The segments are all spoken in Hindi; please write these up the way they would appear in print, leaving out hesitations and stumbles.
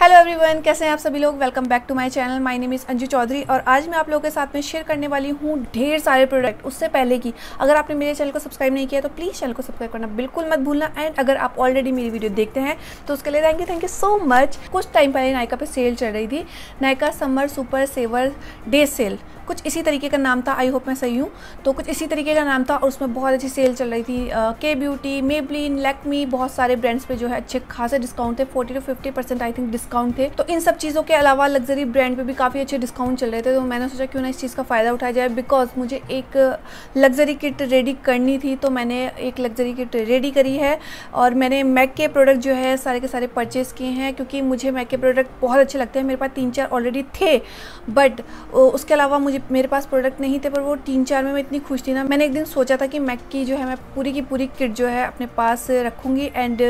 हेलो एवरीवन, कैसे हैं आप सभी लोग। Welcome back to my channel. My name is Anju Chaudhary और आज मैं आप लोगों के साथ में शेयर करने वाली हूँ ढेर सारे प्रोडक्ट। उससे पहले कि अगर आपने मेरे चैनल को सब्सक्राइब नहीं किया तो प्लीज़ चैनल को सब्सक्राइब करना बिल्कुल मत भूलना। एंड अगर आप ऑलरेडी मेरी वीडियो देखते हैं तो उसके लिए थैंक यू सो मच। कुछ टाइम पहले नायका पर सेल चल रही थी, Nykaa summer super saver day sale, कुछ इसी तरीके का नाम था। आई होप मैं सही हूँ। तो कुछ इसी तरीके का नाम था और उसमें बहुत अच्छी सेल चल रही थी। के ब्यूटी, मेबलिन, लैक्मी, बहुत सारे ब्रांड्स पे जो है अच्छे खासे डिस्काउंट थे। 40 to 50% आई थिंक डिस्काउंट थे। तो इन सब चीज़ों के अलावा लग्जरी ब्रांड पे भी काफ़ी अच्छे डिस्काउंट चल रहे थे। तो मैंने सोचा क्यों ना इस चीज़ का फ़ायदा उठाया जाए, बिकॉज मुझे एक लग्जरी किट रेडी करनी थी। तो मैंने एक लग्जरी किट रेडी करी है और मैंने मैक के प्रोडक्ट जो है सारे के सारे परचेज़ किए हैं, क्योंकि मुझे मैक के प्रोडक्ट बहुत अच्छे लगते हैं। मेरे पास 3-4 ऑलरेडी थे, बट उसके अलावा मेरे पास प्रोडक्ट नहीं थे, पर वो 3-4 में मैं इतनी खुश थी ना। मैंने एक दिन सोचा था कि मैक की जो है मैं पूरी की पूरी किट जो है अपने पास रखूँगी, एंड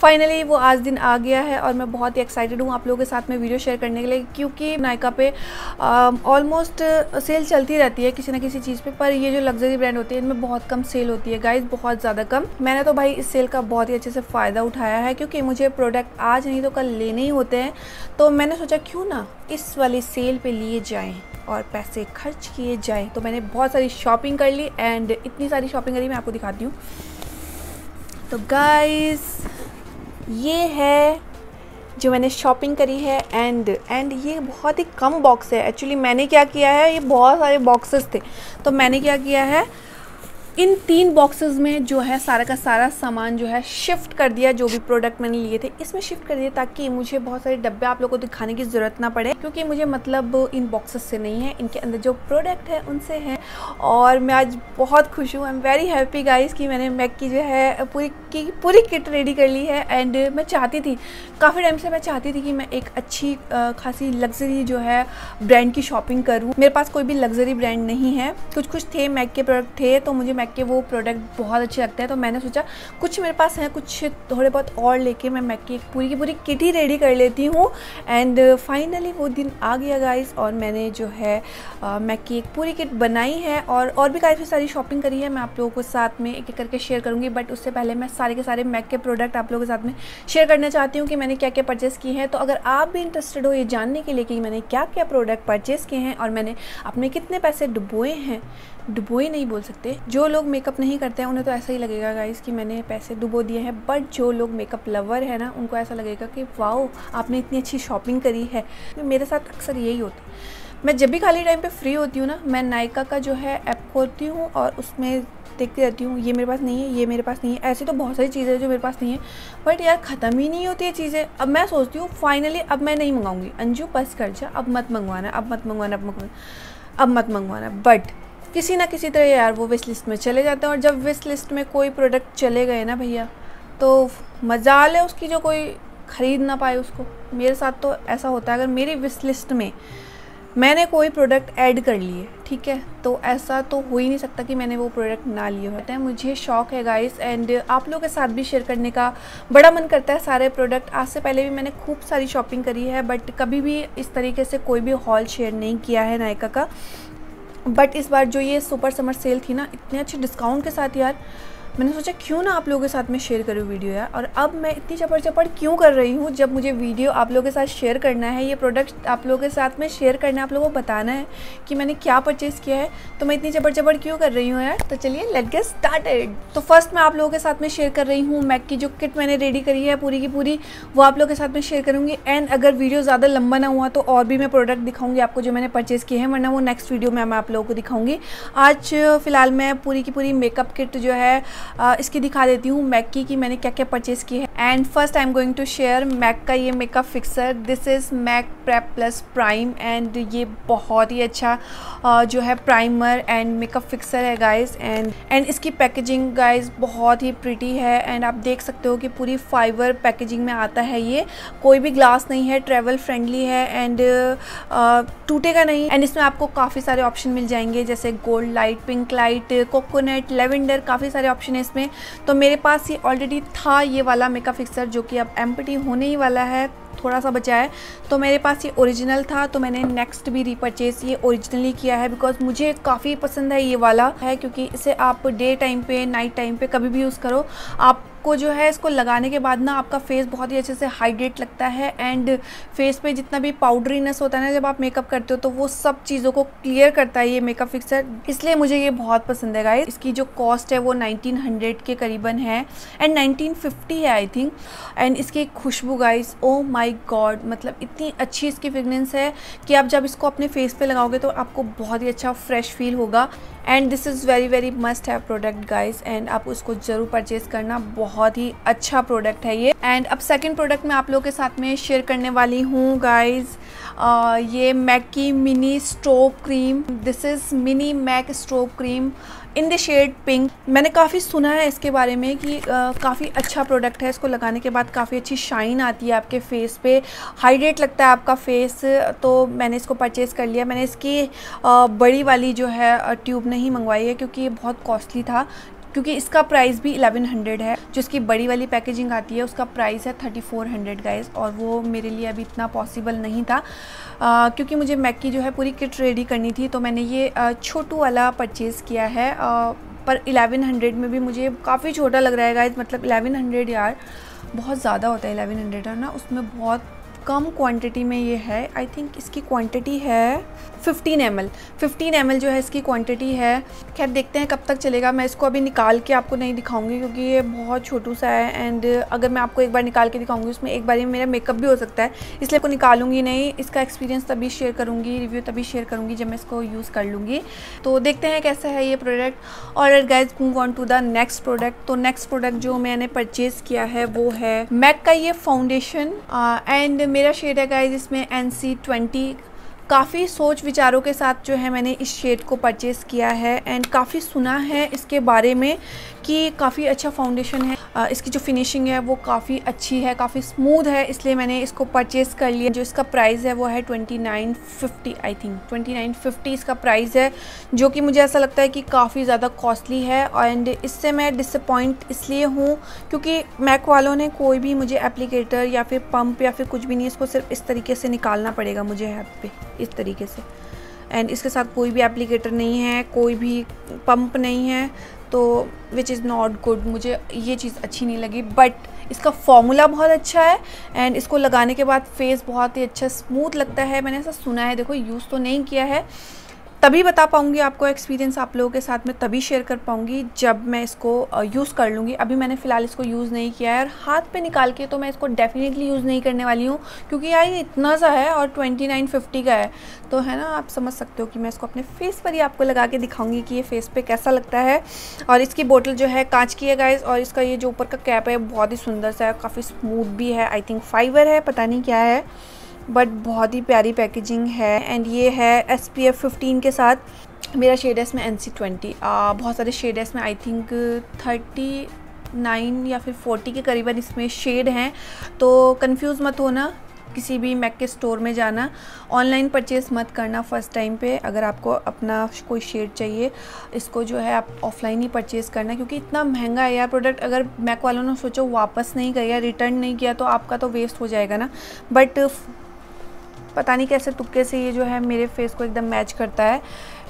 फाइनली वो आज दिन आ गया है और मैं बहुत ही एक्साइटेड हूँ आप लोगों के साथ में वीडियो शेयर करने के लिए, क्योंकि नायका पे ऑलमोस्ट सेल चलती रहती है किसी ना किसी चीज़ पर ये जो लग्जरी ब्रांड होती है इनमें बहुत कम सेल होती है गाइज, बहुत ज़्यादा कम। मैंने तो भाई इस सेल का बहुत ही अच्छे से फ़ायदा उठाया है, क्योंकि मुझे प्रोडक्ट आज नहीं तो कल लेने ही होते हैं। तो मैंने सोचा क्यों ना इस वाली सेल पर लिए जाएँ और पैसे खर्च किए जाएँ। तो मैंने बहुत सारी शॉपिंग कर ली, एंड इतनी सारी शॉपिंग करी मैं आपको दिखाती हूँ। तो गाइज ये है जो मैंने शॉपिंग करी है, एंड ये बहुत ही कम बॉक्स है। एक्चुअली मैंने क्या किया है, ये बहुत सारे बॉक्सेस थे, तो मैंने क्या किया है इन 3 बॉक्सेस में जो है सारा का सारा सामान जो है शिफ्ट कर दिया। जो भी प्रोडक्ट मैंने लिए थे इसमें शिफ्ट कर दिया, ताकि मुझे बहुत सारे डब्बे आप लोगों को दिखाने की ज़रूरत ना पड़े, क्योंकि मुझे मतलब इन बॉक्सेस से नहीं है, इनके अंदर जो प्रोडक्ट है उनसे है। और मैं आज बहुत खुश हूँ, I am very happy guys कि मैंने मैक की जो है पूरी किट रेडी कर ली है। एंड मैं चाहती थी, काफ़ी टाइम से मैं चाहती थी कि मैं एक अच्छी खासी लग्जरी जो है ब्रांड की शॉपिंग करूँ। मेरे पास कोई भी लग्जरी ब्रांड नहीं है, कुछ थे मैक के प्रोडक्ट थे, तो मुझे मैक के वो प्रोडक्ट बहुत अच्छे लगते हैं। तो मैंने सोचा कुछ मेरे पास हैं, कुछ थोड़े बहुत और लेके मैं मैक की पूरी किट ही रेडी कर लेती हूँ। एंड फाइनली वो दिन आ गया गाइस, और मैंने जो है मैक की एक पूरी किट बनाई है और भी काफ़ी सारी शॉपिंग करी है। मैं आप लोगों के साथ में एक एक करके शेयर करूँगी, बट उससे पहले मैं सारे के सारे मैक के प्रोडक्ट आप लोगों के साथ में शेयर करना चाहती हूँ कि मैंने क्या क्या परचेज़ किए हैं। तो अगर आप भी इंटरेस्टेड हो ये जानने के लिए कि मैंने क्या क्या प्रोडक्ट परचेज़ किए हैं और मैंने अपने कितने पैसे डुबोए हैं, डुबोए नहीं बोल सकते, जो लोग मेकअप नहीं करते हैं उन्हें तो ऐसा ही लगेगा गाइस कि मैंने पैसे डुबो दिए हैं, बट जो लोग मेकअप लवर है ना उनको ऐसा लगेगा कि वाओ आपने इतनी अच्छी शॉपिंग करी है। मेरे साथ अक्सर यही होता है, मैं जब भी खाली टाइम पे फ्री होती हूँ ना, मैं नायका का जो है ऐप खोलती हूँ और उसमें देखती रहती हूँ, ये मेरे पास नहीं है, ये मेरे पास नहीं है। ऐसी तो बहुत सारी चीज़ें जो मेरे पास नहीं है, बट यार ख़त्म ही नहीं होती है चीज़ें। अब मैं सोचती हूँ फाइनली अब मैं नहीं मंगाऊंगी, अंजू बस कर जा, अब मत मंगवाना। बट किसी ना किसी तरह यार वो विश लिस्ट में चले जाते हैं, और जब विश लिस्ट में कोई प्रोडक्ट चले गए ना भैया, तो मजाल है उसकी जो कोई ख़रीद ना पाए उसको। मेरे साथ तो ऐसा होता है, अगर मेरी विश लिस्ट में मैंने कोई प्रोडक्ट ऐड कर लिए, ठीक है, तो ऐसा तो हो ही नहीं सकता कि मैंने वो प्रोडक्ट ना लिए होते हैं। मुझे शौक़ है गाइस, एंड आप लोगों के साथ भी शेयर करने का बड़ा मन करता है सारे प्रोडक्ट। आज से पहले भी मैंने खूब सारी शॉपिंग करी है, बट कभी भी इस तरीके से कोई भी हॉल शेयर नहीं किया है नायका का। बट इस बार जो ये सुपर समर सेल थी ना, इतने अच्छे डिस्काउंट के साथ यार, मैंने सोचा क्यों ना आप लोगों के साथ में शेयर करूँ वीडियो यार। और अब मैं इतनी चपड़ क्यों कर रही हूँ, जब मुझे वीडियो आप लोगों के साथ शेयर करना है, ये प्रोडक्ट आप लोगों के साथ में शेयर करना है, आप लोगों को बताना है कि मैंने क्या परचेज़ किया है, तो मैं इतनी चपड़ क्यों कर रही हूँ यार। तो चलिए लेट गेट स्टार्टेड। तो फर्स्ट मैं आप लोगों के साथ में शेयर कर रही हूँ मैक की जो किट मैंने रेडी करी है पूरी की पूरी, वो आप लोगों के साथ में शेयर करूँगी। एंड अगर वीडियो ज़्यादा लंबा ना हुआ तो और भी मैं प्रोडक्ट दिखाऊँगी आपको जो मैंने परचेज़ किए हैं, वरना वो नेक्स्ट वीडियो में मैं आप लोगों को दिखाऊँगी। आज फ़िलहाल मैं पूरी की पूरी मेकअप किट जो है इसकी दिखा देती हूँ मैक की, कि मैंने क्या क्या परचेज़ की है। And first I am going to share MAC का ये makeup fixer, this is MAC prep plus prime, and ये बहुत ही अच्छा जो है प्राइमर एंड मेकअप फिक्सर है गाइस। एंड इसकी पैकेजिंग गाइस बहुत ही प्रिटी है, एंड आप देख सकते हो कि पूरी फाइबर पैकेजिंग में आता है ये, कोई भी ग्लास नहीं है, ट्रैवल फ्रेंडली है, एंड टूटेगा नहीं। एंड इसमें आपको काफ़ी सारे ऑप्शन मिल जाएंगे, जैसे gold light, pink light, coconut, lavender, काफ़ी सारे ऑप्शन है इसमें। तो मेरे पास ये ऑलरेडी था ये वाला मेकअप फिक्सर, जो कि अब एम्प्टी होने ही वाला है, थोड़ा सा बचा है। तो मेरे पास ये ओरिजिनल था, तो मैंने नेक्स्ट भी रीपरचेज़ ये ओरिजिनली किया है, बिकॉज मुझे काफ़ी पसंद है ये वाला है, क्योंकि इसे आप डे टाइम पे, नाइट टाइम पे कभी भी यूज़ करो, आप आपको जो है इसको लगाने के बाद ना आपका फेस बहुत ही अच्छे से हाइड्रेट लगता है एंड फेस पे जितना भी पाउडरीनेस होता है ना जब आप मेकअप करते हो तो वो सब चीज़ों को क्लियर करता है ये मेकअप फिक्सर, इसलिए मुझे ये बहुत पसंद है गाइस। इसकी जो कॉस्ट है वो 1900 के करीबन है एंड 1950 है आई थिंक। एंड इसकी खुशबू गाइस, ओ माई गॉड, मतलब इतनी अच्छी इसकी फ्रेगनेंस है कि आप जब इसको अपने फेस पे लगाओगे तो आपको बहुत ही अच्छा फ्रेश फील होगा and this is very very must have product guys and आप उसको ज़रूर परचेज़ करना, बहुत ही अच्छा प्रोडक्ट है ये। एंड अब सेकंड प्रोडक्ट मैं आप लोगों के साथ में शेयर करने वाली हूँ गाइस, ये मैक की mini strobe cream, this is mini MAC strobe cream in the shade pink. मैंने काफ़ी सुना है इसके बारे में कि काफ़ी अच्छा प्रोडक्ट है, इसको लगाने के बाद काफ़ी अच्छी शाइन आती है आपके फेस पे, हाइड्रेट लगता है आपका फेस, तो मैंने इसको परचेज़ कर लिया। मैंने इसकी बड़ी वाली जो है ट्यूब नहीं मंगवाई है क्योंकि ये बहुत कॉस्टली था, क्योंकि इसका प्राइस भी 1100 है, जो इसकी बड़ी वाली पैकेजिंग आती है उसका प्राइस है 3400 गाइस, और वो मेरे लिए अभी इतना पॉसिबल नहीं था क्योंकि मुझे मैक की जो है पूरी किट रेडी करनी थी, तो मैंने ये छोटू वाला परचेज़ किया है। पर 1100 में भी मुझे काफ़ी छोटा लग रहा है गाइस, मतलब 1100 यार बहुत ज़्यादा होता है 1100 है ना, उसमें बहुत कम क्वांटिटी में ये है। आई थिंक इसकी क्वांटिटी है 15 ml जो है इसकी क्वांटिटी है। खैर देखते हैं कब तक चलेगा, मैं इसको अभी निकाल के आपको नहीं दिखाऊंगी क्योंकि ये बहुत छोटू सा है एंड अगर मैं आपको एक बार निकाल के दिखाऊंगी उसमें एक बार ही मेरा मेकअप भी हो सकता है, इसलिए आपको निकालूंगी नहीं। इसका एक्सपीरियंस तभी शेयर करूँगी, रिव्यू तभी शेयर करूँगी जब मैं इसको यूज़ कर लूँगी, तो देखते हैं कैसा है ये प्रोडक्ट। और guys move on to the next product. तो नेक्स्ट प्रोडक्ट जो मैंने परचेज़ किया है वो है मैक का ये फाउंडेशन एंड मेरा शेड है गाइज इसमें NC20। काफ़ी सोच विचारों के साथ जो है मैंने इस शेड को परचेज़ किया है एंड काफ़ी सुना है इसके बारे में कि काफ़ी अच्छा फाउंडेशन है, इसकी जो फिनिशिंग है वो काफ़ी अच्छी है, काफ़ी स्मूथ है, इसलिए मैंने इसको परचेज़ कर लिया। जो इसका प्राइस है वो है 2950 आई थिंक, 2950 इसका प्राइस है, जो कि मुझे ऐसा लगता है कि काफ़ी ज़्यादा कॉस्टली है एंड इससे मैं डिसअपॉइंट इसलिए हूँ क्योंकि मैक वालों ने कोई भी मुझे एप्लीकेटर या फिर पम्प या फिर कुछ भी नहीं, इसको सिर्फ इस तरीके से निकालना पड़ेगा मुझे हाथ पे इस तरीके से, एंड इसके साथ कोई भी एप्लीकेटर नहीं है, कोई भी पम्प नहीं है, तो विच इज़ नॉट गुड, मुझे ये चीज़ अच्छी नहीं लगी। बट इसका फॉर्मूला बहुत अच्छा है एंड इसको लगाने के बाद फेस बहुत ही अच्छा स्मूथ लगता है, मैंने ऐसा सुना है। देखो यूज़ तो नहीं किया है, तभी बता पाऊँगी आपको, एक्सपीरियंस आप लोगों के साथ में तभी शेयर कर पाऊँगी जब मैं इसको यूज़ कर लूँगी। अभी मैंने फ़िलहाल इसको यूज़ नहीं किया है और हाथ पे निकाल के तो मैं इसको डेफिनेटली यूज़ नहीं करने वाली हूँ क्योंकि यार ये इतना सा है और 2950 का है, तो है ना आप समझ सकते हो कि मैं इसको अपने फेस पर ही आपको लगा के दिखाऊँगी कि ये फेस पर कैसा लगता है। और इसकी बोतल जो है कांच की है गाइस, और इसका ये जो ऊपर का कैप है बहुत ही सुंदर सा है, काफ़ी स्मूथ भी है, आई थिंक फाइबर है, पता नहीं क्या है, बट बहुत ही प्यारी पैकेजिंग है एंड ये है SPF 15 के साथ। मेरा शेड है इसमें NC20, बहुत सारे शेड है इसमें, आई थिंक 39 या फिर 40 के करीबन इसमें शेड हैं, तो कंफ्यूज मत होना, किसी भी मैक के स्टोर में जाना, ऑनलाइन परचेज़ मत करना फर्स्ट टाइम पे। अगर आपको अपना कोई शेड चाहिए इसको जो है आप ऑफलाइन ही परचेज़ करना क्योंकि इतना महंगा है यार प्रोडक्ट, अगर मैक वालों ने सोचो वापस नहीं किया, रिटर्न नहीं किया तो आपका तो वेस्ट हो जाएगा ना। बट पता नहीं कैसे तुक्के से ये जो है मेरे फेस को एकदम मैच करता है,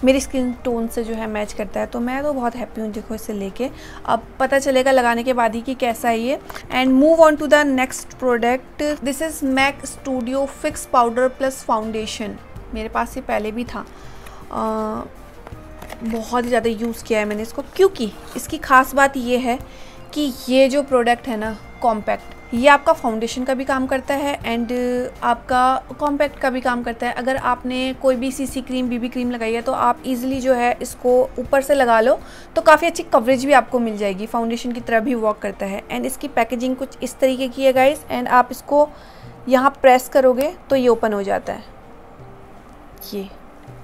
मेरी स्किन टोन से जो है मैच करता है, तो मैं तो बहुत हैप्पी हूँ देखो इसे लेके। अब पता चलेगा लगाने के बाद ही कि कैसा है ये। And move on to the next product, this is MAC studio fix powder plus foundation. मेरे पास ये पहले भी था, बहुत ही ज़्यादा यूज़ किया है मैंने इसको, क्योंकि इसकी ख़ास बात ये है कि ये जो प्रोडक्ट है ना कॉम्पैक्ट, ये आपका फाउंडेशन का भी काम करता है एंड आपका कॉम्पैक्ट का भी काम करता है। अगर आपने कोई भी CC क्रीम BB क्रीम लगाई है तो आप इजीली जो है इसको ऊपर से लगा लो तो काफ़ी अच्छी कवरेज भी आपको मिल जाएगी, फाउंडेशन की तरह भी वर्क करता है। एंड इसकी पैकेजिंग कुछ इस तरीके की है गाइस, एंड आप इसको यहाँ प्रेस करोगे तो ये ओपन हो जाता है ये।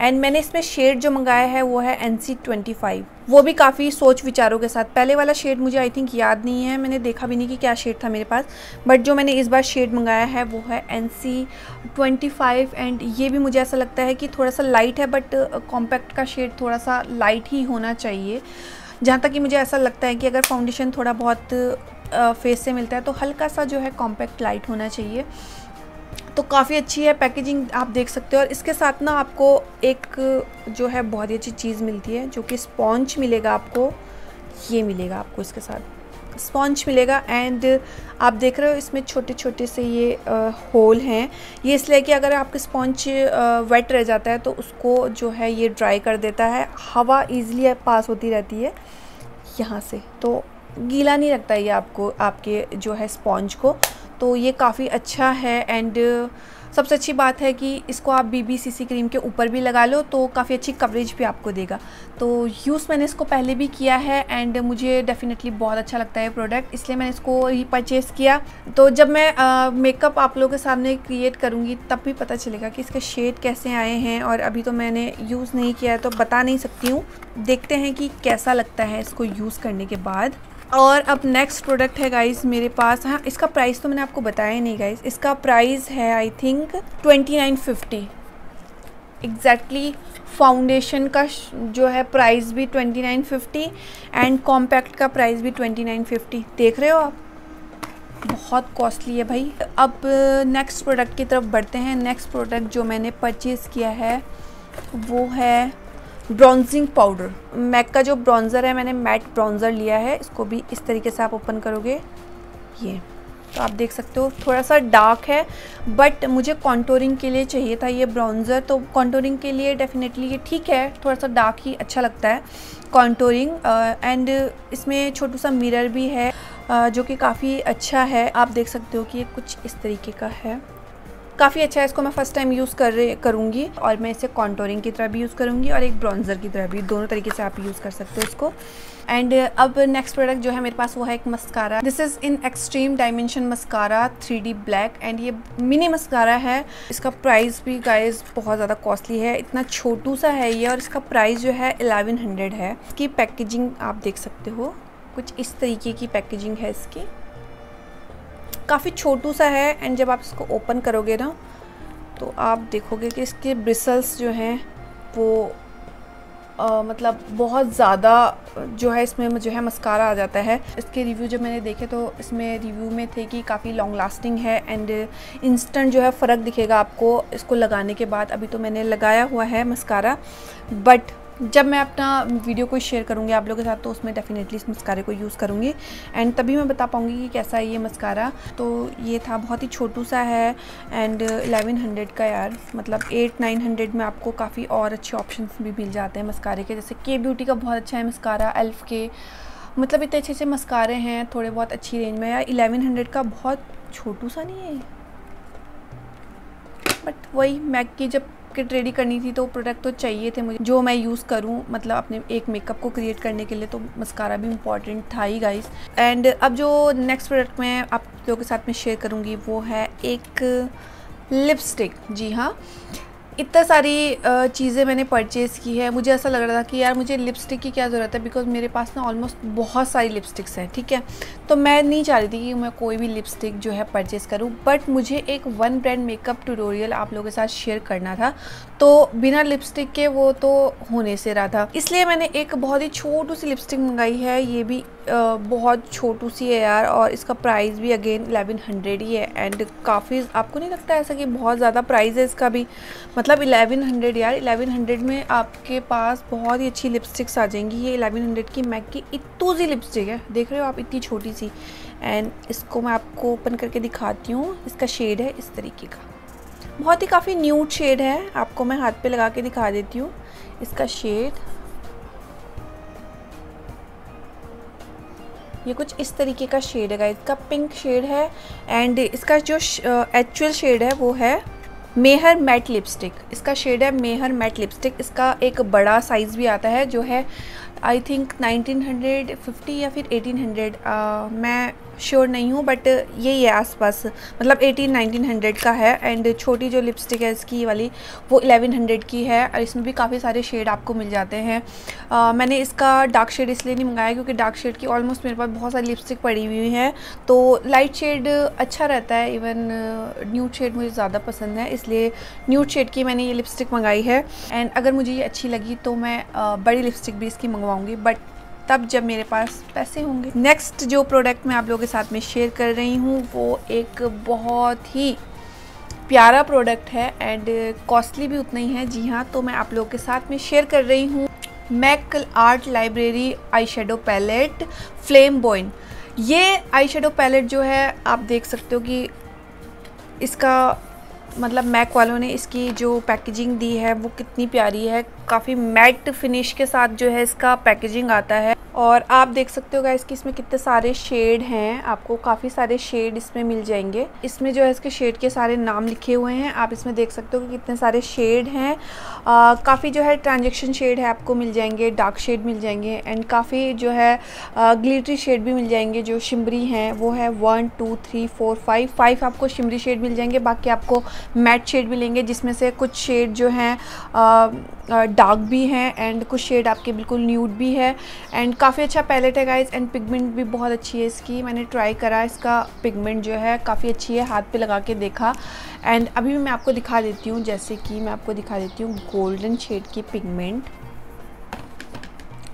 एंड मैंने इसमें शेड जो मंगाया है वो है NC25, वो भी काफ़ी सोच विचारों के साथ। पहले वाला शेड मुझे आई थिंक याद नहीं है, मैंने देखा भी नहीं कि क्या शेड था मेरे पास, बट जो मैंने इस बार शेड मंगाया है वो है NC25 एंड ये भी मुझे ऐसा लगता है कि थोड़ा सा लाइट है, बट कॉम्पैक्ट का शेड थोड़ा सा लाइट ही होना चाहिए। जहाँ तक कि मुझे ऐसा लगता है कि अगर फाउंडेशन थोड़ा बहुत फेस से मिलता है तो हल्का सा जो है कॉम्पैक्ट लाइट होना चाहिए, तो काफ़ी अच्छी है पैकेजिंग आप देख सकते हो। और इसके साथ ना आपको एक जो है बहुत ही अच्छी चीज़ मिलती है जो कि स्पॉन्ज मिलेगा आपको, ये मिलेगा आपको इसके साथ, स्पॉन्ज मिलेगा। एंड आप देख रहे हो इसमें छोटे छोटे से ये होल हैं, ये इसलिए कि अगर आपके स्पॉन्ज वेट रह जाता है तो उसको जो है ये ड्राई कर देता है, हवा ईजिली पास होती रहती है यहाँ से, तो गीला नहीं रखता ये आपको, आपके जो है स्पॉन्ज को। तो ये काफ़ी अच्छा है। एंड सबसे अच्छी बात है कि इसको आप BB CC क्रीम के ऊपर भी लगा लो तो काफ़ी अच्छी कवरेज भी आपको देगा। तो यूज़ मैंने इसको पहले भी किया है एंड मुझे डेफ़िनेटली बहुत अच्छा लगता है प्रोडक्ट, इसलिए मैंने इसको रीपरचेज़ किया। तो जब मैं मेकअप आप लोगों के सामने क्रिएट करूँगी तब भी पता चलेगा कि इसके शेड कैसे आए हैं, और अभी तो मैंने यूज़ नहीं किया है तो बता नहीं सकती हूँ। देखते हैं कि कैसा लगता है इसको यूज़ करने के बाद। और अब नेक्स्ट प्रोडक्ट है गाइस मेरे पास। हाँ, इसका प्राइस तो मैंने आपको बताया नहीं गाइस, इसका प्राइस है आई थिंक 29.50 एग्जैक्टली। फाउंडेशन का जो है प्राइस भी 29.50 एंड कॉम्पैक्ट का प्राइस भी 29.50। देख रहे हो आप, बहुत कॉस्टली है भाई। अब नेक्स्ट प्रोडक्ट की तरफ बढ़ते हैं। नेक्स्ट प्रोडक्ट जो मैंने परचेज़ किया है वो है ब्रॉन्जिंग पाउडर। मैक का जो ब्रॉन्ज़र है, मैंने मैट ब्रॉन्ज़र लिया है। इसको भी इस तरीके से आप ओपन करोगे, ये तो आप देख सकते हो थोड़ा सा डार्क है, बट मुझे कॉन्टोरिंग के लिए चाहिए था ये ब्रॉन्ज़र। तो कॉन्टोरिंग के लिए डेफिनेटली ये ठीक है, थोड़ा सा डार्क ही अच्छा लगता है कॉन्टोरिंग। एंड इसमें छोटू सा मिरर भी है जो कि काफ़ी अच्छा है। आप देख सकते हो कि ये कुछ इस तरीके का है, काफ़ी अच्छा है। इसको मैं फ़र्स्ट टाइम यूज़ करूँगी और मैं इसे कॉन्टोरिंग की तरह भी यूज़ करूँगी और एक ब्रॉन्ज़र की तरह भी, दोनों तरीके से आप यूज़ कर सकते हो इसको। एंड अब नेक्स्ट प्रोडक्ट जो है मेरे पास वो है एक mascara. This is in extreme dimension mascara 3D black, and ये मिनी मस्कारा है। इसका प्राइस भी गाइस बहुत ज़्यादा कॉस्टली है, इतना छोटू सा है ये, और इसका प्राइस जो है 1100 है। इसकी पैकेजिंग आप देख सकते हो, कुछ इस तरीके की पैकेजिंग है इसकी, काफ़ी छोटू सा है। एंड जब आप इसको ओपन करोगे ना तो आप देखोगे कि इसके ब्रिसल्स जो हैं वो मतलब बहुत ज़्यादा जो है इसमें जो है मस्कारा आ जाता है। इसके रिव्यू जब मैंने देखे तो इसमें रिव्यू में थे कि काफ़ी लॉन्ग लास्टिंग है एंड इंस्टेंट जो है फ़र्क दिखेगा आपको इसको लगाने के बाद। अभी तो मैंने लगाया हुआ है मस्कारा, बट जब मैं अपना वीडियो को शेयर करूँगी आप लोगों के साथ तो उसमें डेफिनेटली इस मस्कारे को यूज़ करूँगी एंड तभी मैं बता पाऊँगी कि कैसा है ये मस्कारा। तो ये था, बहुत ही छोटू सा है। एंड 1100 का यार, मतलब 800-900 में आपको काफ़ी और अच्छे ऑप्शंस भी मिल जाते हैं मस्कारे के, जैसे के ब्यूटी का बहुत अच्छा है मस्कारा, एल्फ के, मतलब इतने अच्छे अच्छे मस्कारे हैं थोड़े बहुत अच्छी रेंज में। यार 1100 का बहुत छोटू सा नहीं है, बट वही मैक की जब किट रेडी करनी थी तो प्रोडक्ट तो चाहिए थे मुझे जो मैं यूज़ करूं, मतलब अपने एक मेकअप को क्रिएट करने के लिए, तो मस्कारा भी इम्पॉर्टेंट था ही गाइस। एंड अब जो नेक्स्ट प्रोडक्ट मैं आप लोगों के साथ में शेयर करूंगी वो है एक लिपस्टिक। जी हाँ, इतना सारी चीज़ें मैंने परचेज़ की है। मुझे ऐसा लग रहा था कि यार मुझे लिपस्टिक की क्या ज़रूरत है, बिकॉज़ मेरे पास ना ऑलमोस्ट बहुत सारी लिपस्टिक्स हैं, ठीक है। तो मैं नहीं चाह रही थी कि मैं कोई भी लिपस्टिक जो है परचेज़ करूं, बट मुझे एक वन ब्रांड मेकअप ट्यूटोरियल आप लोगों के साथ शेयर करना था, तो बिना लिपस्टिक के वो तो होने से रहा था, इसलिए मैंने एक बहुत ही छोटू सी लिपस्टिक मंगाई है। ये भी बहुत छोटू सी है यार, और इसका प्राइस भी अगेन 1100 ही है। एंड काफ़ी, आपको नहीं लगता ऐसा कि बहुत ज़्यादा प्राइस है इसका भी, मतलब 1100 यार, 1100 में आपके पास बहुत ही अच्छी लिपस्टिक्स आ जाएंगी। ये 1100 की मैक की इतू सी लिपस्टिक है, देख रहे हो आप, इतनी छोटी सी। एंड इसको मैं आपको ओपन करके दिखाती हूँ, इसका शेड है इस तरीके का, बहुत ही काफ़ी न्यूड शेड है, आपको मैं हाथ पे लगा के दिखा देती हूँ इसका शेड। ये कुछ इस तरीके का शेड है गाइस, इसका पिंक शेड है। एंड इसका जो एक्चुअल शेड है वो है मेहर मैट लिपस्टिक, इसका शेड है मेहर मैट लिपस्टिक। इसका एक बड़ा साइज़ भी आता है जो है आई थिंक 1950 या फिर 1800, मैं श्योर नहीं हूँ, बट यही है आसपास, मतलब 1800-1900 का है। एंड छोटी जो लिपस्टिक है इसकी वाली वो 1100 की है, और इसमें भी काफ़ी सारे शेड आपको मिल जाते हैं। मैंने इसका डार्क शेड इसलिए नहीं मंगाया क्योंकि डार्क शेड की ऑलमोस्ट मेरे पास बहुत सारी लिपस्टिक पड़ी हुई है, तो लाइट शेड अच्छा रहता है। इवन न्यूड शेड मुझे ज़्यादा पसंद है, इसलिए न्यूड शेड की मैंने ये लिपस्टिक मंगाई है। एंड अगर मुझे ये अच्छी लगी तो मैं बड़ी लिपस्टिक भी इसकी मंगवाऊँगी, बट तब जब मेरे पास पैसे होंगे। नेक्स्ट जो प्रोडक्ट मैं आप लोगों के साथ में शेयर कर रही हूँ वो एक बहुत ही प्यारा प्रोडक्ट है एंड कॉस्टली भी उतना ही है। जी हाँ, तो मैं आप लोगों के साथ में शेयर कर रही हूँ MAC art library eye shadow palette flame बॉइन। ये आई शेडो पैलेट जो है आप देख सकते हो कि इसका मतलब मैक वालों ने इसकी जो पैकेजिंग दी है वो कितनी प्यारी है। काफ़ी मैट फिनिश के साथ जो है इसका पैकेजिंग आता है और आप देख सकते हो गाइस कि इसमें कितने सारे शेड हैं। आपको काफ़ी सारे शेड इसमें मिल जाएंगे। इसमें जो है इसके शेड के सारे नाम लिखे हुए हैं। आप इसमें देख सकते हो कि कितने सारे शेड हैं। काफ़ी जो है ट्रांजेक्शन शेड है, आपको मिल जाएंगे। डार्क शेड मिल जाएंगे एंड काफ़ी जो है ग्लिटरी शेड भी मिल जाएंगे। जो शिमरी हैं वो है 1 2 3 4 5 आपको शिमरी शेड मिल जाएंगे। बाकी आपको मैट शेड मिलेंगे जिसमें से कुछ शेड जो हैं डार्क भी हैं एंड कुछ शेड आपके बिल्कुल न्यूड भी है। एंड काफ़ी अच्छा पैलेट है गाइस एंड पिगमेंट भी बहुत अच्छी है इसकी। मैंने ट्राई करा, इसका पिगमेंट जो है काफ़ी अच्छी है, हाथ पे लगा के देखा। एंड अभी भी मैं आपको दिखा देती हूँ, जैसे कि मैं आपको दिखा देती हूँ गोल्डन शेड की पिगमेंट।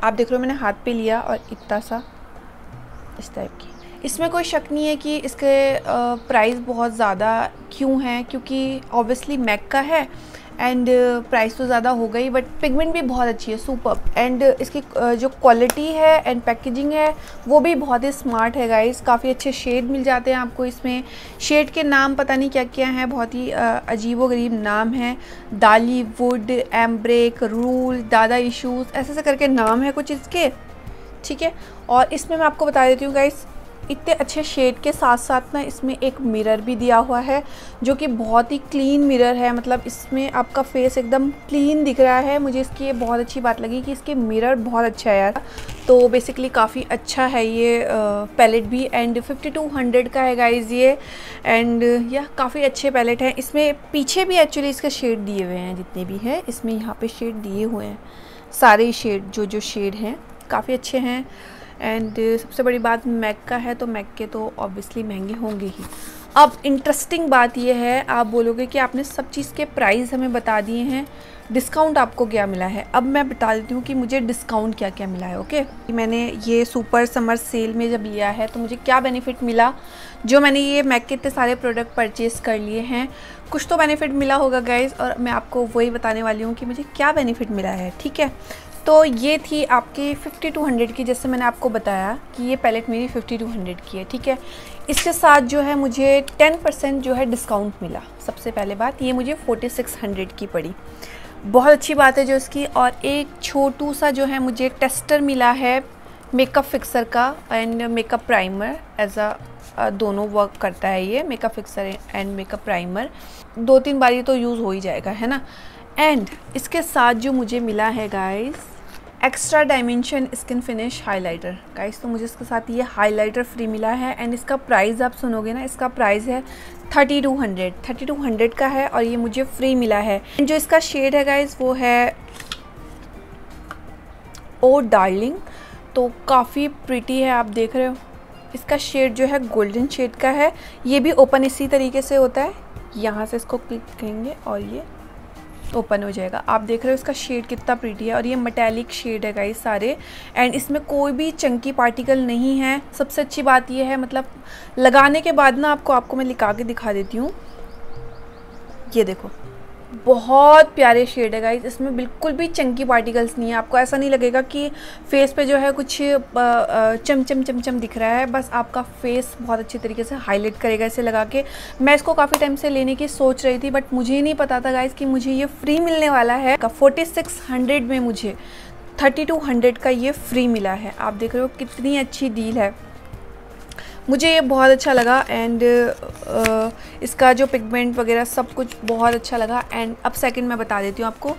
आप देख रहे हो मैंने हाथ पे लिया और इतना सा इस टाइप की। इसमें कोई शक नहीं है कि इसके प्राइस बहुत ज़्यादा क्यों हैं, क्योंकि ऑब्वियसली मैक का है एंड प्राइस तो ज़्यादा हो गई, बट पिगमेंट भी बहुत अच्छी है, सुपर्ब। एंड इसकी जो क्वालिटी है एंड पैकेजिंग है वो भी बहुत ही स्मार्ट है गाइस। काफ़ी अच्छे शेड मिल जाते हैं आपको। इसमें शेड के नाम पता नहीं क्या क्या हैं, बहुत ही अजीबोगरीब नाम है। डाली वुड, एम्ब्रेक, रूल, दादा इशूज़, ऐसे ऐसे करके नाम है कुछ इसके, ठीक है। और इसमें मैं आपको बता देती हूँ गाइस, इतने अच्छे शेड के साथ साथ ना इसमें एक मिरर भी दिया हुआ है जो कि बहुत ही क्लीन मिरर है। मतलब इसमें आपका फेस एकदम क्लीन दिख रहा है। मुझे इसकी ये बहुत अच्छी बात लगी कि इसके मिरर बहुत अच्छा है यार। तो बेसिकली काफ़ी अच्छा है ये पैलेट भी एंड 5200 का है गाइज़ ये। एंड यह काफ़ी अच्छे पैलेट हैं। इसमें पीछे भी एक्चुअली इसके शेड दिए हुए हैं, जितने भी हैं इसमें यहाँ पर शेड दिए हुए हैं। सारे शेड जो शेड हैं काफ़ी अच्छे हैं। एंड सबसे बड़ी बात मैक का है तो मैक के तो ऑब्वियसली महंगे होंगे ही। अब इंटरेस्टिंग बात यह है, आप बोलोगे कि आपने सब चीज़ के प्राइस हमें बता दिए हैं, डिस्काउंट आपको क्या मिला है। अब मैं बता देती हूँ कि मुझे डिस्काउंट क्या क्या मिला है। ओके, मैंने ये सुपर समर सेल में जब लिया है तो मुझे क्या बेनिफिट मिला, जो मैंने ये मैक के इतने सारे प्रोडक्ट परचेज़ कर लिए हैं। कुछ तो बेनिफिट मिला होगा गाइज़ और मैं आपको वही बताने वाली हूँ कि मुझे क्या बेनिफिट मिला है, ठीक है। तो ये थी आपकी 5200 की, जैसे मैंने आपको बताया कि ये पैलेट मेरी 5200 की है, ठीक है। इसके साथ जो है मुझे 10% जो है डिस्काउंट मिला। सबसे पहले बात, ये मुझे 4600 की पड़ी, बहुत अच्छी बात है जो इसकी। और एक छोटू सा जो है मुझे टेस्टर मिला है मेकअप फिक्सर का and makeup primer, as a दोनों वर्क करता है ये, makeup fixer and makeup primer. 2-3 बारी तो यूज़ हो ही जाएगा, है ना। एंड इसके साथ जो मुझे मिला है guys, extra dimension skin finish highlighter. Guys तो मुझे इसके साथ ये हाइलाइटर फ्री मिला है। एंड इसका प्राइस आप सुनोगे ना, इसका प्राइस है 3200 का है और ये मुझे फ्री मिला है। जो इसका शेड है गाइस वो है ओ डार्लिंग, तो काफ़ी प्रिटी है, आप देख रहे हो। इसका शेड जो है गोल्डन शेड का है। ये भी ओपन इसी तरीके से होता है, यहाँ से इसको क्लिक करेंगे और ये ओपन हो जाएगा। आप देख रहे हो इसका शेड कितना प्रीटी है और ये मेटालिक शेड है गाइस सारे। एंड इसमें कोई भी चंकी पार्टिकल नहीं है। सबसे अच्छी बात ये है, मतलब लगाने के बाद ना आपको मैं लिखा के दिखा देती हूँ। ये देखो, बहुत प्यारे शेड है गाइस। इसमें बिल्कुल भी चंकी पार्टिकल्स नहीं है। आपको ऐसा नहीं लगेगा कि फेस पे जो है कुछ चमचम दिख रहा है। बस आपका फेस बहुत अच्छे तरीके से हाईलाइट करेगा इसे लगा के। मैं इसको काफ़ी टाइम से लेने की सोच रही थी, बट मुझे नहीं पता था गाइस कि मुझे ये फ्री मिलने वाला है। 4600 में मुझे 3200 का ये फ्री मिला है। आप देख रहे हो कितनी अच्छी डील है, मुझे ये बहुत अच्छा लगा। एंड इसका जो पिगमेंट वगैरह सब कुछ बहुत अच्छा लगा। एंड अब सेकंड मैं बता देती हूँ आपको,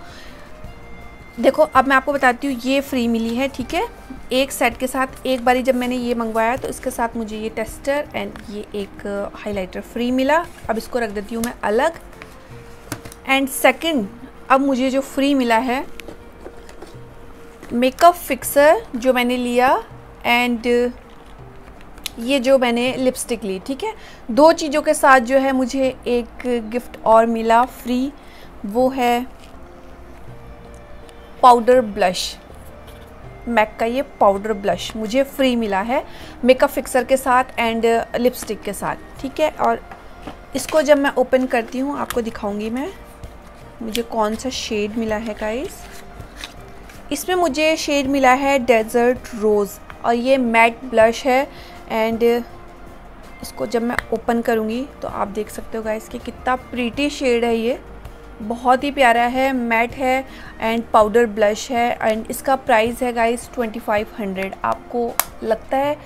देखो अब मैं आपको बताती हूँ ये फ्री मिली है, ठीक है। एक सेट के साथ एक बारी जब मैंने ये मंगवाया तो इसके साथ मुझे ये टेस्टर एंड ये एक हाइलाइटर फ्री मिला। अब इसको रख देती हूँ मैं अलग। एंड सेकंड, अब मुझे जो फ्री मिला है मेकअप फिक्सर जो मैंने लिया एंड ये जो मैंने लिपस्टिक ली, ठीक है। 2 चीज़ों के साथ जो है मुझे एक गिफ्ट और मिला फ्री, वो है पाउडर ब्लश। मैक का ये पाउडर ब्लश मुझे फ्री मिला है मेकअप फिक्सर के साथ एंड लिपस्टिक के साथ, ठीक है। और इसको जब मैं ओपन करती हूँ आपको दिखाऊंगी मैं, मुझे कौन सा शेड मिला है गाइस। इसमें मुझे शेड मिला है डेजर्ट रोज़ और ये मैट ब्लश है एंड इसको जब मैं ओपन करूँगी तो आप देख सकते हो गाइस कि कितना प्रीटी शेड है ये, बहुत ही प्यारा है, मैट है एंड पाउडर ब्लश है। एंड इसका प्राइस है गाइस 2500। आपको लगता है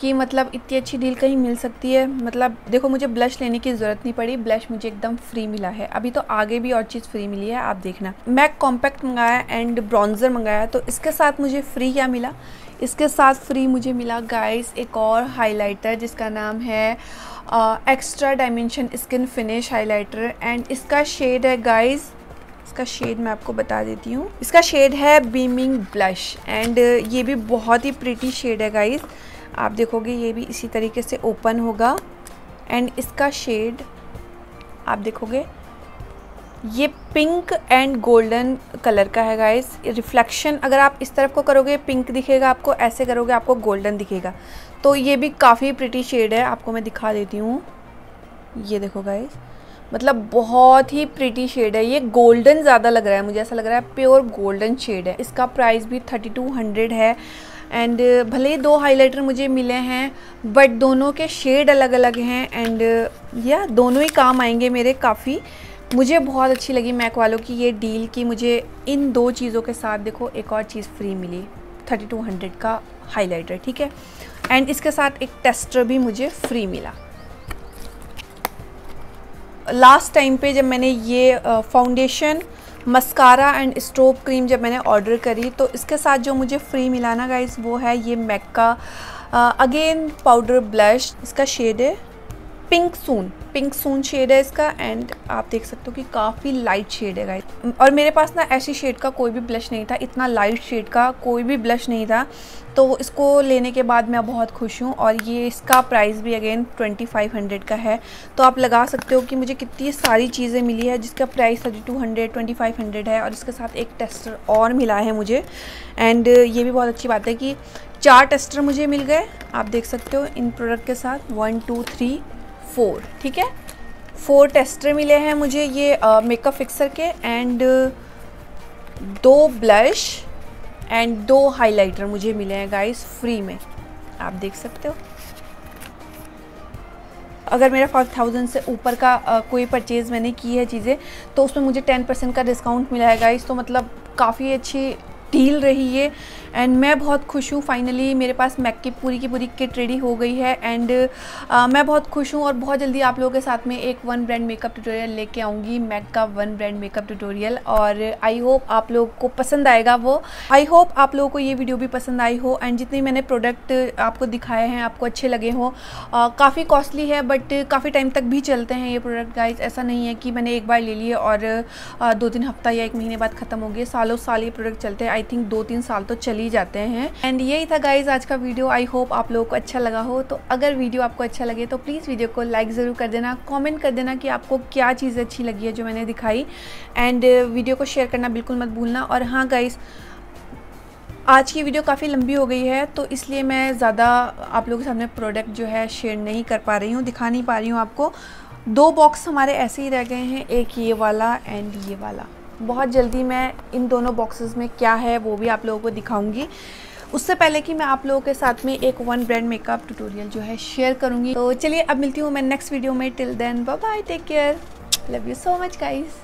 कि मतलब इतनी अच्छी डील कहीं मिल सकती है? मतलब देखो, मुझे ब्लश लेने की ज़रूरत नहीं पड़ी, ब्लश मुझे एकदम फ्री मिला है। अभी तो आगे भी और चीज़ फ्री मिली है, आप देखना। मैक कॉम्पैक्ट मंगाया एंड ब्रॉन्ज़र मंगाया, तो इसके साथ मुझे फ्री क्या मिला? इसके साथ फ्री मुझे मिला गाइस एक और हाइलाइटर जिसका नाम है extra dimension skin finish highlighter. And इसका शेड है गाइस, इसका शेड मैं आपको बता देती हूँ, इसका शेड है बीमिंग ब्लश। एंड ये भी बहुत ही प्रिटी शेड है गाइस, आप देखोगे ये भी इसी तरीके से ओपन होगा। एंड इसका शेड आप देखोगे ये पिंक एंड गोल्डन कलर का है गाइस। रिफ्लेक्शन अगर आप इस तरफ को करोगे पिंक दिखेगा आपको, ऐसे करोगे आपको गोल्डन दिखेगा। तो ये भी काफ़ी प्रिटी शेड है, आपको मैं दिखा देती हूँ। ये देखो गाइस, मतलब बहुत ही प्रिटी शेड है ये, गोल्डन ज़्यादा लग रहा है, मुझे ऐसा लग रहा है प्योर गोल्डन शेड है। इसका प्राइस भी 3200 है। एंड भले ही दो हाइलाइटर मुझे मिले हैं बट दोनों के शेड अलग अलग हैं। एंड या दोनों ही काम आएंगे मेरे काफ़ी। मुझे बहुत अच्छी लगी मैक वालों की ये डील कि मुझे इन दो चीज़ों के साथ देखो एक और चीज़ फ्री मिली, 3200 का हाइलाइटर, ठीक है। एंड इसके साथ एक टेस्टर भी मुझे फ्री मिला। लास्ट टाइम पे जब मैंने ये foundation, mascara and strobe cream जब मैंने ऑर्डर करी तो इसके साथ जो मुझे फ्री मिला ना गाइस वो है ये मैक का अगेन पाउडर ब्लश। इसका शेड है पिंक सून शेड है इसका। एंड आप देख सकते हो कि काफ़ी लाइट शेड है गाइस, और मेरे पास ना ऐसी शेड का कोई भी ब्लश नहीं था, इतना लाइट शेड का कोई भी ब्लश नहीं था। तो इसको लेने के बाद मैं बहुत खुश हूँ। और ये इसका प्राइस भी अगेन 2500 का है। तो आप लगा सकते हो कि मुझे कितनी सारी चीज़ें मिली है जिसका प्राइस 3200 2500 है, और इसके साथ एक टेस्टर और मिला है मुझे। एंड ये भी बहुत अच्छी बात है कि चार टेस्टर मुझे मिल गए, आप देख सकते हो इन प्रोडक्ट के साथ 1 2 3 4, ठीक है, 4 टेस्टर मिले हैं मुझे ये मेकअप फिक्सर के। एंड 2 ब्लश एंड 2 हाइलाइटर मुझे मिले हैं गाइस फ्री में, आप देख सकते हो। अगर मेरा 5000 से ऊपर का कोई परचेज़ मैंने की है चीज़ें तो उसमें मुझे 10% का डिस्काउंट मिला है गाइस। तो मतलब काफ़ी अच्छी डील रही है एंड मैं बहुत खुश हूँ। फाइनली मेरे पास मैक की पूरी किट रेडी हो गई है। एंड मैं बहुत खुश हूँ और बहुत जल्दी आप लोगों के साथ में एक वन ब्रांड मेकअप ट्यूटोरियल लेके आऊँगी, मैक का वन ब्रांड मेकअप ट्यूटोरियल। और आई होप आप लोगों को पसंद आएगा वो, आई होप आप लोगों को ये वीडियो भी पसंद आई हो। एंड जितने मैंने प्रोडक्ट आपको दिखाए हैं आपको अच्छे लगे हों। काफ़ी कॉस्टली है बट काफ़ी टाइम तक भी चलते हैं ये प्रोडक्ट गाइज। ऐसा नहीं है कि मैंने एक बार ले लिए और 2-3 हफ्ता या 1 महीने बाद ख़त्म हो गए, सालों साल ये प्रोडक्ट चलते हैं। आई थिंक 2-3 साल तो चली जाते हैं। एंड यही था गाइज आज का वीडियो, आई होप आप लोगों को अच्छा लगा हो। तो अगर वीडियो आपको अच्छा लगे तो प्लीज़ वीडियो को लाइक ज़रूर कर देना, कमेंट कर देना कि आपको क्या चीज़ अच्छी लगी है जो मैंने दिखाई। एंड वीडियो को शेयर करना बिल्कुल मत भूलना। और हाँ गाइज, आज की वीडियो काफ़ी लंबी हो गई है तो इसलिए मैं ज़्यादा आप लोगों के सामने प्रोडक्ट जो है शेयर नहीं कर पा रही हूँ, दिखा नहीं पा रही हूँ आपको। 2 बॉक्स हमारे ऐसे ही रह गए हैं, एक ये वाला एंड ये वाला। बहुत जल्दी मैं इन दोनों बॉक्सेस में क्या है वो भी आप लोगों को दिखाऊंगी। उससे पहले कि मैं आप लोगों के साथ में एक वन ब्रांड मेकअप ट्यूटोरियल जो है शेयर करूंगी। तो चलिए अब मिलती हूँ मैं नेक्स्ट वीडियो में। Till then bye bye, take care, love you so much guys.